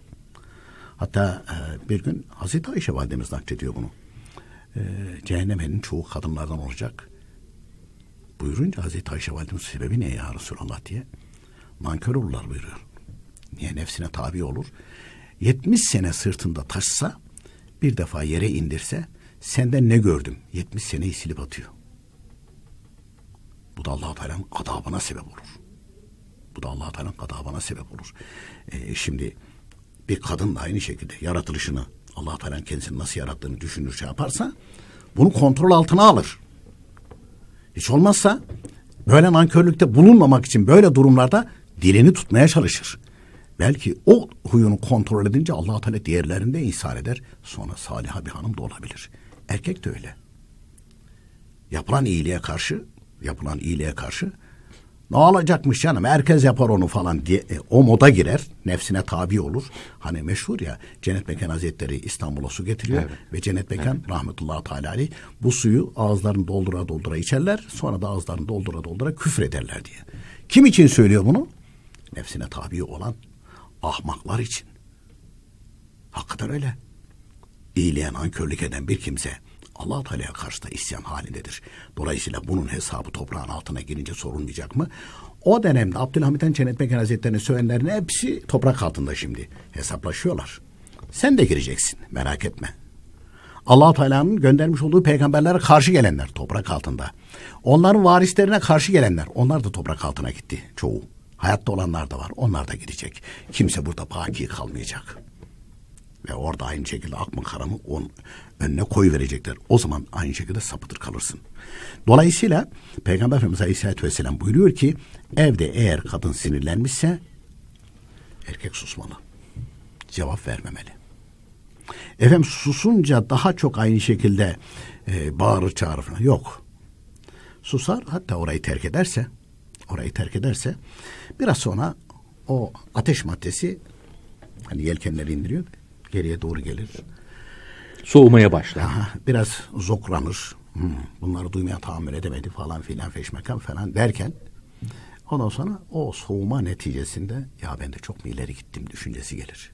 Hatta bir gün Hazreti Ayşe validemiz naklediyor bunu. Cehennemenin çoğu kadınlardan olacak. Buyurunca Hazreti Ayşe validemiz sebebi ne ya Resulallah diye. Nankör olurlar buyuruyor. Niye nefsine tabi olur? 70 sene sırtında taşsa, bir defa yere indirse, senden ne gördüm? 70 seneyi silip atıyor. Bu da Allah-u Teala'nın gadabına sebep olur. Bu da Allah-u Teala'nın gadabına sebep olur. Şimdi bir kadın da aynı şekilde yaratılışını, Allah-u Teala'nın kendisini nasıl yarattığını düşünür, şey yaparsa bunu kontrol altına alır. Hiç olmazsa böyle nankörlükte bulunmamak için böyle durumlarda dilini tutmaya çalışır. Belki o huyunu kontrol edince Allah-u Teala diğerlerini de ihsan eder. Sonra saliha bir hanım da olabilir. Erkek de öyle. Yapılan iyiliğe karşı ne olacakmış canım, herkes yapar onu falan diye o moda girer, nefsine tabi olur. Hani meşhur ya, Cennet Mekan Hazretleri İstanbul'a su getiriyor ve Cennet Mekan rahmetullahi teala aleyh bu suyu ağızlarını doldura içerler, sonra da ağızlarını doldura küfrederler diye. Kim için söylüyor bunu? Nefsine tabi olan ahmaklar için. Hakikaten öyle. İyiliğe nankörlük eden bir kimse Allah-u Teala'ya karşı da isyan halindedir. Dolayısıyla bunun hesabı toprağın altına girince sorulmayacak mı? O dönemde Abdülhamid'in Cennet Mekan Hazretleri'ne sövenlerin hepsi toprak altında şimdi. Hesaplaşıyorlar. Sen de gireceksin, merak etme. Allah-u Teala'nın göndermiş olduğu peygamberlere karşı gelenler toprak altında. Onların varislerine karşı gelenler, onlar da toprak altına gitti çoğu. Hayatta olanlar da var, onlar da gidecek. Kimse burada baki kalmayacak. Ve orada aynı şekilde ak mı kara mı onun önüne koyuverecekler. O zaman aynı şekilde sapıtır kalırsın. Dolayısıyla Peygamber Efendimiz Aleyhissalatu vesselam buyuruyor ki evde eğer kadın sinirlenmişse erkek susmalı. Cevap vermemeli. Efendim susunca daha çok aynı şekilde bağırır çağırır falan. Yok. Susar, hatta orayı terk ederse biraz sonra o ateş maddesi hani yelkenleri indiriyor, geriye doğru gelir. Soğumaya başlar. Aha, biraz zokranır. Bunları duymaya tahammül edemedi falan filan feşmekan falan derken ondan sonra o soğuma neticesinde ya ben de çok mu ileri gittim düşüncesi gelir.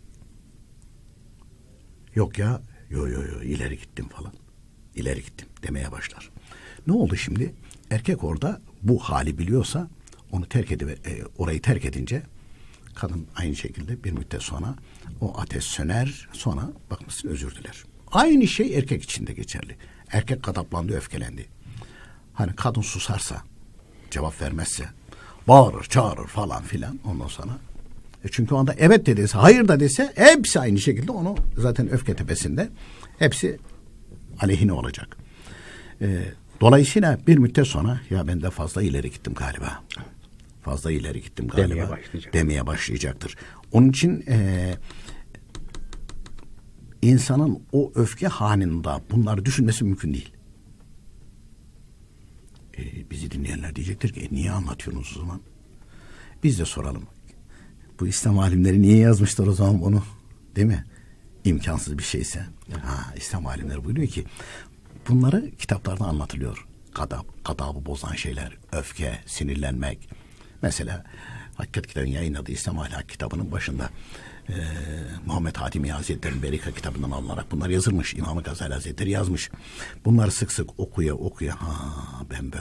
Yok ya, yo ileri gittim falan. İleri gittim demeye başlar. Ne oldu şimdi? Erkek orada bu hali biliyorsa onu orayı terk edince kadın aynı şekilde bir müddet sonra o ateş söner, sonra bakmışsın özür diler. Aynı şey erkek için de geçerli. Erkek gadaplandı, öfkelendi. Hani kadın susarsa, cevap vermezse, bağırır, çağırır falan filan ondan sonra. Çünkü o anda evet de dese, hayır da dese hepsi aynı şekilde onu zaten öfke tepesinde hepsi aleyhine olacak. Dolayısıyla bir müddet sonra ya ben de fazla ileri gittim galiba demeye başlayacaktır. Onun için insanın o öfke halinde bunları düşünmesi mümkün değil. Bizi dinleyenler diyecektir ki niye anlatıyorsunuz o zaman? Biz de soralım. Bu İslam alimleri niye yazmışlar o zaman bunu? Değil mi? İmkansız bir şeyse. Ha, İslam alimleri buyuruyor ki bunları kitaplarda anlatılıyor. Gadabı bozan şeyler, öfke, sinirlenmek. Mesela Hakikat Kitabı'nın yayınladığı İslam Ahlak kitabının başında Muhammed Hatimi Hazretleri'nin Berika kitabından alınarak bunlar yazılmış. İmam-ı Gazali Hazretleri yazmış. Bunları sık sık okuya ben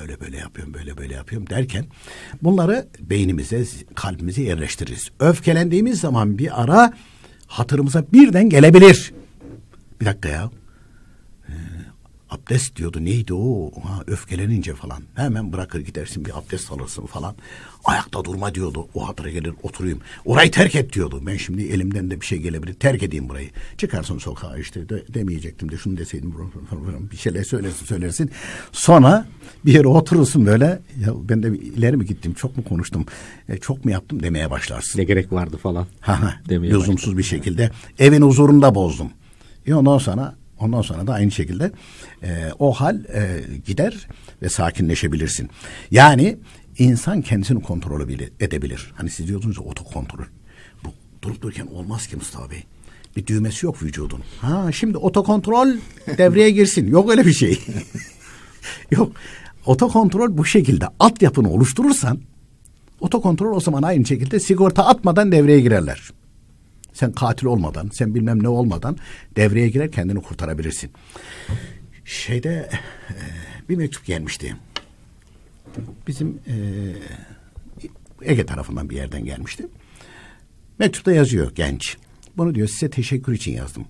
böyle yapıyorum derken bunları beynimize, kalbimize yerleştiririz. Öfkelendiğimiz zaman bir ara hatırımıza birden gelebilir. Bir dakika ya. Abdest diyordu, neydi o? Öfkelenince falan. Hemen bırakır gidersin, bir abdest alırsın falan. Ayakta durma diyordu. O hatıra gelir, oturayım. Orayı terk et diyordu. Ben şimdi elimden de bir şey gelebilir. Terk edeyim burayı. Çıkarsın sokağa işte demeyecektim de şunu deseydim. Bir şeyler söylersin. Sonra bir yere oturursun böyle. Ya ben de ileri mi gittim? Çok mu konuştum? Çok mu yaptım? Demeye başlarsın. Ne gerek vardı falan. Lüzumsuz bir şekilde. Evin huzurunda bozdum. Ondan sonra da aynı şekilde o hal gider ve sakinleşebilirsin. Yani insan kendisini kontrol edebilir. Hani siz diyordunuz ya otokontrol. Bu durup dururken olmaz ki Mustafa Bey. Bir düğmesi yok vücudun. Şimdi otokontrol devreye girsin. Yok öyle bir şey. Yok. Otokontrol bu şekilde altyapını oluşturursan otokontrol o zaman aynı şekilde sigorta atmadan devreye girerler. Sen katil olmadan, sen bilmem ne olmadan devreye girer kendini kurtarabilirsin. Şeyde bir mektup gelmişti. Bizim Ege tarafından bir yerden gelmişti. Mektupta yazıyor genç. Bunu diyor size teşekkür için yazdım.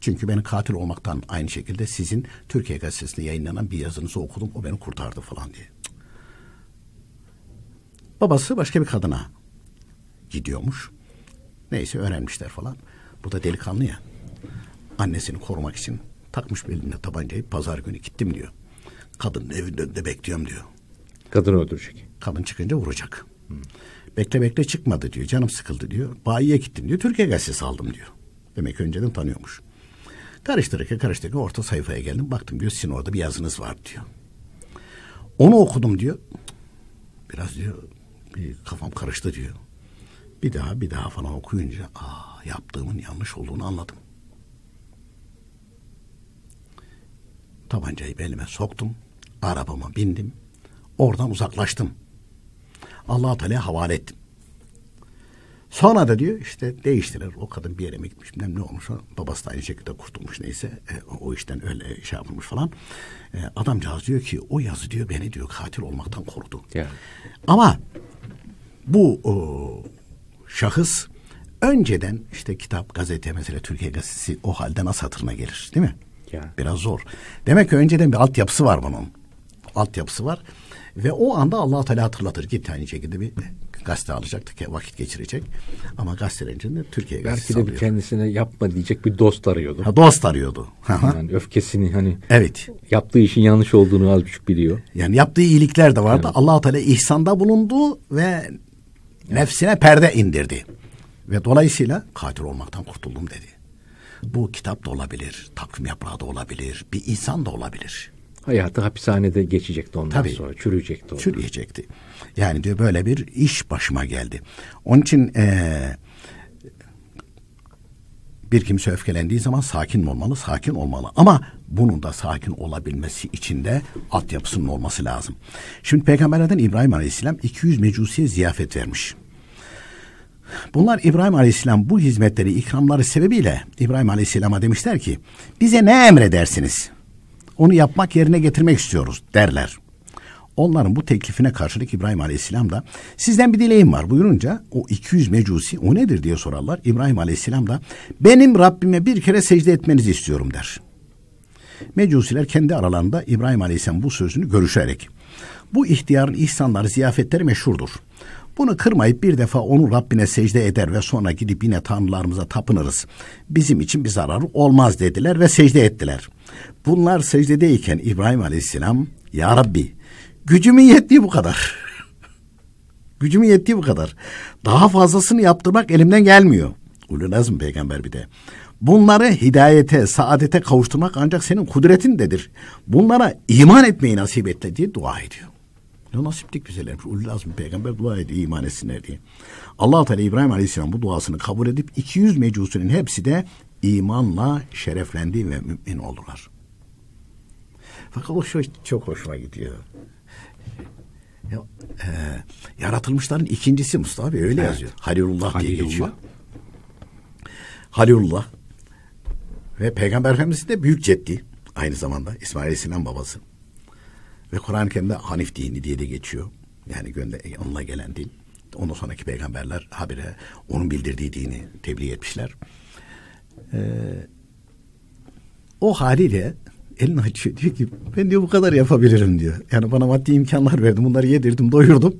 Çünkü beni katil olmaktan aynı şekilde sizin Türkiye Gazetesi'nde yayınlanan bir yazınızı okudum. O beni kurtardı falan diye. Babası başka bir kadına gidiyormuş. Neyse öğrenmişler falan. Bu da delikanlı ya. Annesini korumak için takmış belinde tabancayı, pazar günü gittim diyor. Kadının evinin önünde bekliyorum diyor. Kadını öldürecek. Kadın çıkınca vuracak. Bekle çıkmadı diyor. Canım sıkıldı diyor. Bayiye gittim diyor. Türkiye Gazetesi aldım diyor. Demek ki önceden tanıyormuş. Karıştırırken orta sayfaya geldim. Baktım diyor sizin orada bir yazınız var diyor. Onu okudum diyor. Biraz diyor bir kafam karıştı diyor. Bir daha falan okuyunca yaptığımın yanlış olduğunu anladım. Tabancayı belime soktum. Arabama bindim. Oradan uzaklaştım. Allah-u Teala'ya havale ettim. Sonra da diyor işte değiştirir. O kadın bir yere mi gitmiş? Ne olmuş? Babası da aynı şekilde kurtulmuş neyse. O işten öyle şey yapılmış falan. Adamcağız diyor ki o yazı diyor beni diyor katil olmaktan korudu. Yani. Ama bu şahıs önceden işte kitap, gazete, mesela Türkiye Gazetesi o halde nasıl hatırına gelir, değil mi? Ya. Biraz zor. Demek ki önceden bir altyapısı var bunun. Altyapısı var. Ve o anda Allah-u Teala hatırlatır ki aynı şekilde bir gazete alacaktık ya, vakit geçirecek. Ama gazetelerin de Türkiye Gazetesi belki de bir kendisine yapma diyecek bir dost arıyordu. Ha, dost arıyordu. Yani öfkesini hani evet, yaptığı işin yanlış olduğunu az buçuk biliyor. Yani yaptığı iyilikler de vardı. Evet. Allah-u Teala ihsanda bulundu ve nefsine perde indirdi. Ve dolayısıyla katil olmaktan kurtuldum dedi. Bu kitap da olabilir, takvim yaprağı da olabilir, bir insan da olabilir. Hayatı hapishanede geçecekti ondan tabii, sonra, çürüyecekti. Çürüyecekti. Yani diyor böyle bir iş başıma geldi. Onun için bir kimse öfkelendiği zaman sakin olmalı, sakin olmalı. Ama bunun da sakin olabilmesi için de altyapısının olması lazım. Şimdi Peygamber'den İbrahim Aleyhisselam 200 mecusiye ziyafet vermiş. Bunlar İbrahim Aleyhisselam bu hizmetleri, ikramları sebebiyle İbrahim Aleyhisselam'a demişler ki bize ne emredersiniz? Onu yapmak yerine getirmek istiyoruz derler. Onların bu teklifine karşılık İbrahim Aleyhisselam da sizden bir dileğim var buyurunca o 200 mecusi o nedir diye sorarlar. İbrahim Aleyhisselam da benim Rabbime bir kere secde etmenizi istiyorum der. Mecusiler kendi aralarında İbrahim Aleyhisselam bu sözünü görüşerek bu ihtiyarın ihsanları, ziyafetleri meşhurdur. Bunu kırmayıp bir defa onu Rabbine secde eder ve sonra gidip yine tanrılarımıza tapınırız. Bizim için bir zararı olmaz dediler ve secde ettiler. Bunlar secdedeyken İbrahim Aleyhisselam, ya Rabbi gücümün yettiği bu kadar. Gücümün yettiği bu kadar. Daha fazlasını yaptırmak elimden gelmiyor. Ulu Nazmir Peygamber bir de. Bunları hidayete, saadete kavuşturmak ancak senin kudretindedir. Bunlara iman etmeyi nasip etle diye dua ediyor. Ne nasiplik bizelermiş. Ulu Nazmir Peygamber dua ediyor iman etsinler diye. Allah-u Teala İbrahim Aleyhisselam bu duasını kabul edip 200 mecusunun hepsi de imanla şereflendi ve mümin oldular. Fakat o çok hoşuma gidiyor. Yaratılmışların ikincisi Mustafa abi öyle evet, yazıyor. Halilullah diye geçiyor. Halilullah ve Peygamber Efendimiz de büyük ceddi aynı zamanda İsmail Aleyhisselam babası. Ve Kur'an-ı Kerim'de Hanif dini diye de geçiyor. Yani onunla gelen din. Ondan sonraki peygamberler habire onun bildirdiği dini tebliğ etmişler. O haliyle elini açıyor. Diyor ki ben diyor bu kadar yapabilirim diyor. Yani bana maddi imkanlar verdim. Bunları yedirdim, doyurdum.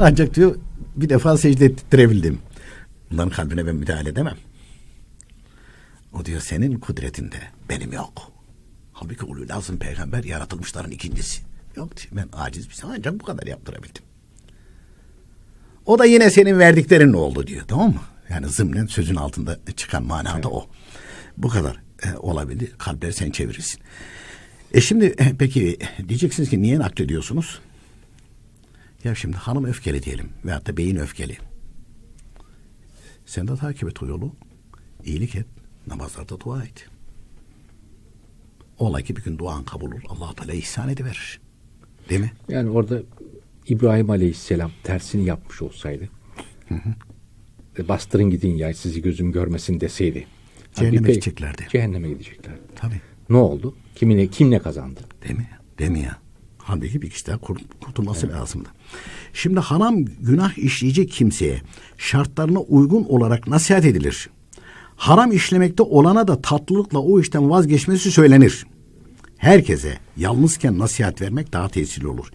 Ancak diyor bir defa secde ettirebildim. Bunların kalbine ben müdahale edemem. O diyor senin kudretinde, benim yok. Halbuki Ulu Nazım Peygamber yaratılmışların ikincisi. Yok diyor, ben aciz bir şey ancak bu kadar yaptırabildim. O da yine senin verdiklerin oldu diyor, tamam mı? Yani zımnen sözün altında çıkan manada evet, o. Bu kadar olabildi. Kalpleri sen çevirirsin. Şimdi peki diyeceksiniz ki niye naklediyorsunuz? Ya şimdi hanım öfkeli diyelim veyahut da beyin öfkeli. Sen de takip et o yolu. İyilik et. Namazlarda dua et. Ola ki bir gün duan kabul olur. Allah-u Teala ihsan ediverir. Değil mi? Yani orada İbrahim Aleyhisselam tersini yapmış olsaydı. Hı hı. Bastırın gidin ya sizi gözüm görmesin deseydi. Cehenneme gideceklerdi. Cehenneme gideceklerdi. Tabii. Ne oldu? Kimle kazandı? Değil mi? Değil mi ya? Halbuki bir kişiden kurtulması evet, lazımdı. Şimdi haram günah işleyecek kimseye şartlarına uygun olarak nasihat edilir. Haram işlemekte olana da tatlılıkla o işten vazgeçmesi söylenir. Herkese yalnızken nasihat vermek daha tesirli olur.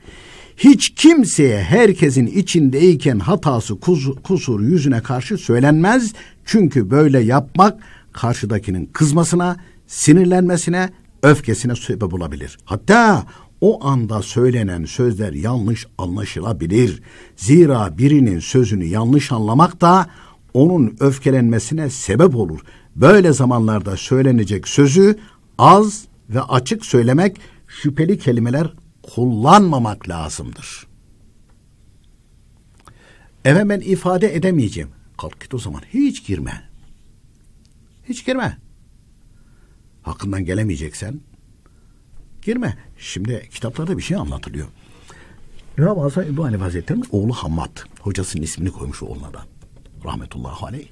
Hiç kimseye herkesin içindeyken hatası, kusuru yüzüne karşı söylenmez. Çünkü böyle yapmak karşıdakinin kızmasına, sinirlenmesine, öfkesine sebep olabilir. Hatta o anda söylenen sözler yanlış anlaşılabilir. Zira birinin sözünü yanlış anlamak da onun öfkelenmesine sebep olur. Böyle zamanlarda söylenecek sözü az ve açık söylemek, şüpheli kelimeler kullanmamak lazımdır. Eve ben ifade edemeyeceğim. Kalk git o zaman. Hiç girme. Hiç girme. Hakkından gelemeyeceksen girme. Şimdi kitaplarda bir şey anlatılıyor. İmam-ı Hasan İbni Hanif Hazretleri'nin oğlu Hammad. Hocasının ismini koymuş oğluna da. Rahmetullahi aleyh.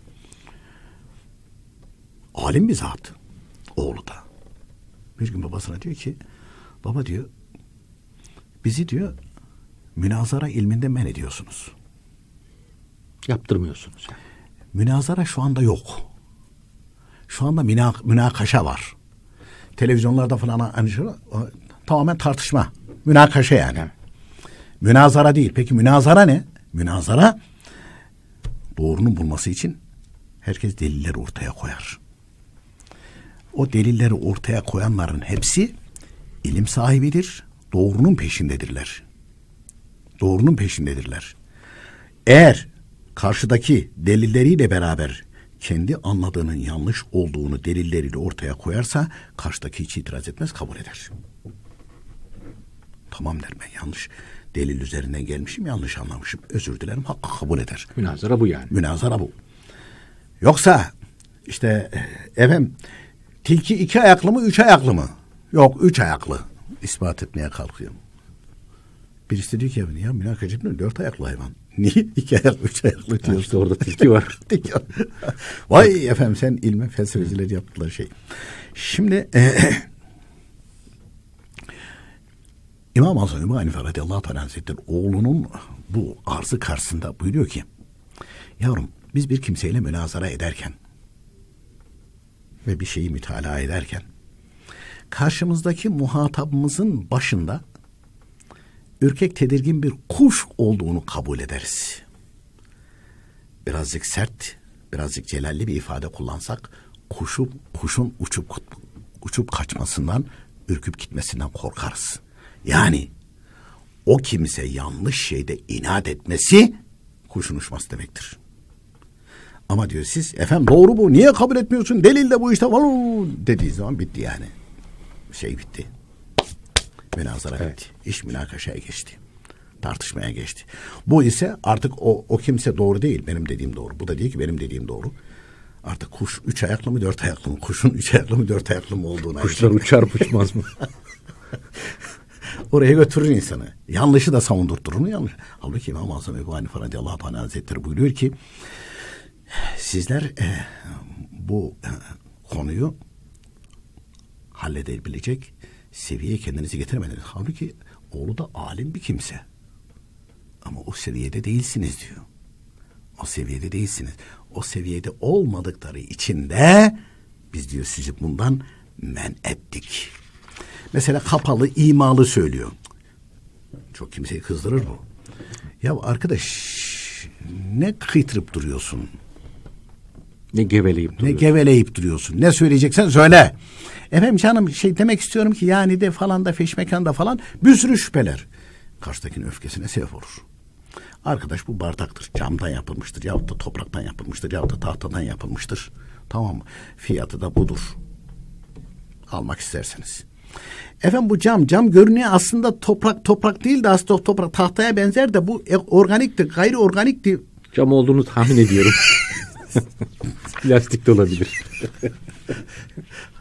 Alim bir zat. Oğlu da. Bir gün babasına diyor ki baba diyor bizi diyor münazara ilminde men ediyorsunuz. Yaptırmıyorsunuz. Münazara şu anda yok. Şu anda münakaşa var. Televizyonlarda falan hani şöyle, tamamen tartışma. Münakaşa yani. Münazara değil. Peki münazara ne? Münazara doğrunun bulması için herkes delilleri ortaya koyar. O delilleri ortaya koyanların hepsi ilim sahibidir. Doğrunun peşindedirler. Doğrunun peşindedirler. Eğer karşıdaki delilleriyle beraber kendi anladığının yanlış olduğunu delilleriyle ortaya koyarsa karşıdaki hiç itiraz etmez, kabul eder. Tamam der, ben yanlış delil üzerinden gelmişim, yanlış anlamışım. Özür dilerim, hakkı kabul eder. Münazara bu yani. Münazara bu. Yoksa işte efendim tilki iki ayaklı mı, üç ayaklı mı? Yok, üç ayaklı. İspat etmeye kalkıyor. Birisi diyor ki ya münakaşa etmiyor, dört ayaklı hayvan. Niye iki ayaklı, üç ayaklı diyorsun? İşte orada tilki var. Vay efendim, sen ilme felsefeciler yaptılar şey. Şimdi İmam-ı Azam İbrahim Hanife radıyallahu teala hazretleri oğlunun bu arzı karşısında buyuruyor ki yavrum, biz bir kimseyle münazara ederken ve bir şeyi mütalaa ederken karşımızdaki muhatabımızın başında ürkek, tedirgin bir kuş olduğunu kabul ederiz. Birazcık sert, birazcık celalli bir ifade kullansak kuşun uçup kaçmasından, ürküp gitmesinden korkarız. Yani o kimse yanlış şeyde inat etmesi kuşun uçması demektir. Ama diyor siz efendim doğru bu, niye kabul etmiyorsun, delil de bu işte dediği zaman bitti yani. Şey bitti. Münazara bitti. İş münakaşaya geçti. Tartışmaya geçti. Bu ise artık o kimse doğru değil. Benim dediğim doğru. Bu da değil ki benim dediğim doğru. Artık kuş üç ayaklı mı, dört ayaklı mı? Kuşun üç ayaklı mı, dört ayaklı mı olduğuna. Kuşlar uçar uçmaz mı? Oraya götürür insanı. Yanlışı da savundurtturur mu? Yanlış. Halbuki İmam-ı Azam Ebu Hanife radıyallahu anh hazretleri buyuruyor ki sizler bu konuyu halledebilecek seviyeye kendinizi getiremediniz. Halbuki oğlu da alim bir kimse. Ama o seviyede değilsiniz diyor. O seviyede değilsiniz. O seviyede olmadıkları için de biz diyor sizi bundan men ettik. Mesela kapalı, imalı söylüyor. Çok kimseyi kızdırır bu. Ya arkadaş, ne kıytırıp duruyorsun? Ne geveleyip duruyorsun? Ne söyleyeceksen söyle. Efendim canım şey demek istiyorum ki yani de falan da feşmekan da falan, bir sürü şüpheler. Karşıdakinin öfkesine sebep olur. Arkadaş bu bardaktır. Camdan yapılmıştır. Yahut da topraktan yapılmıştır. Yahut da tahtadan yapılmıştır. Tamam mı? Fiyatı da budur. Almak isterseniz. Efendim bu cam görünüyor aslında toprak değil de aslında toprak tahtaya benzer de bu organikti, gayri organikti. Cam olduğunu tahmin ediyorum. Plastik de olabilir.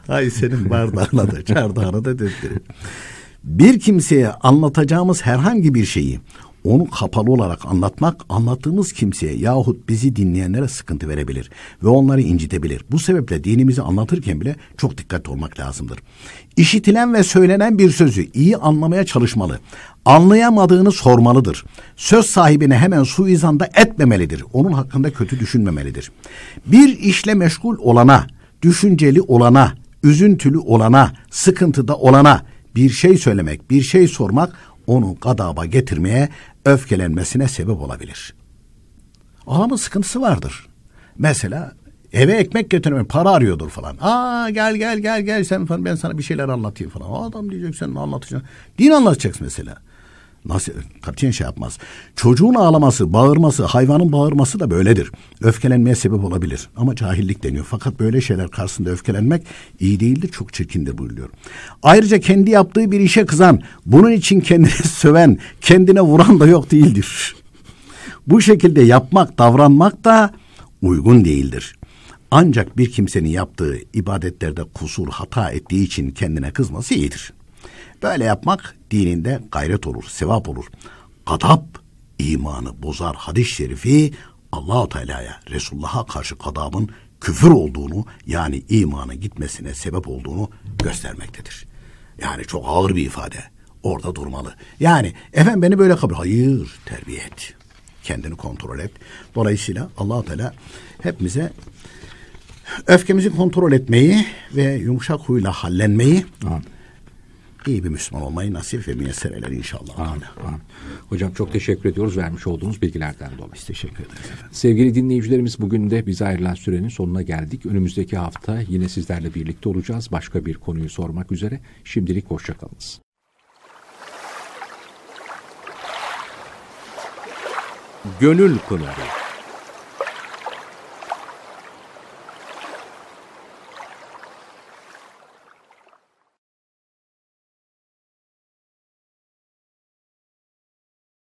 Ay senin bardağına da çardağına da döktürün. Bir kimseye anlatacağımız herhangi bir şeyi onu kapalı olarak anlatmak anlattığımız kimseye yahut bizi dinleyenlere sıkıntı verebilir ve onları incitebilir. Bu sebeple dinimizi anlatırken bile çok dikkatli olmak lazımdır. İşitilen ve söylenen bir sözü iyi anlamaya çalışmalı. Anlayamadığını sormalıdır. Söz sahibine hemen suizan da etmemelidir. Onun hakkında kötü düşünmemelidir. Bir işle meşgul olana, düşünceli olana, üzüntülü olana, sıkıntıda olana bir şey söylemek, bir şey sormak onu gadaba getirmeye, öfkelenmesine sebep olabilir. Adamın sıkıntısı vardır. Mesela eve ekmek getirmeye para arıyordur falan. Gel sen falan, ben sana bir şeyler anlatayım falan. O adam diyecek sen ne anlatacaksın? Din anlatacaksın mesela. Nasıl? Katiyen şey yapmaz. Çocuğun ağlaması, bağırması, hayvanın bağırması da böyledir. Öfkelenmeye sebep olabilir. Ama cahillik deniyor. Fakat böyle şeyler karşısında öfkelenmek iyi değildir. Çok çirkindir buyuruyor. Ayrıca kendi yaptığı bir işe kızan, bunun için kendini söven, kendine vuran da yok değildir. Bu şekilde yapmak, davranmak da uygun değildir. Ancak bir kimsenin yaptığı ibadetlerde kusur, hata ettiği için kendine kızması iyidir. Böyle yapmak dininde gayret olur, sevap olur. Gadap imanı bozar. Hadis-i şerifi Allah-u Teala'ya, Resulullah'a karşı gadabın küfür olduğunu, yani imanı gitmesine sebep olduğunu göstermektedir. Yani çok ağır bir ifade. Orada durmalı. Yani efendim beni böyle kabul. Hayır, terbiye et. kendini kontrol et. Dolayısıyla Allah-u Teala hepimize öfkemizi kontrol etmeyi ve yumuşak huyla hallenmeyi, amin, iyi bir Müslüman olmayı nasip ve müyesser eyler inşallah. Amin. Amin. Hocam çok teşekkür ediyoruz vermiş olduğunuz bilgilerden dolayı. Biz teşekkür ederiz efendim. Sevgili dinleyicilerimiz, bugün de bize ayrılan sürenin sonuna geldik. Önümüzdeki hafta yine sizlerle birlikte olacağız. Başka bir konuyu sormak üzere. Şimdilik hoşçakalınız. Gönül Pınarı.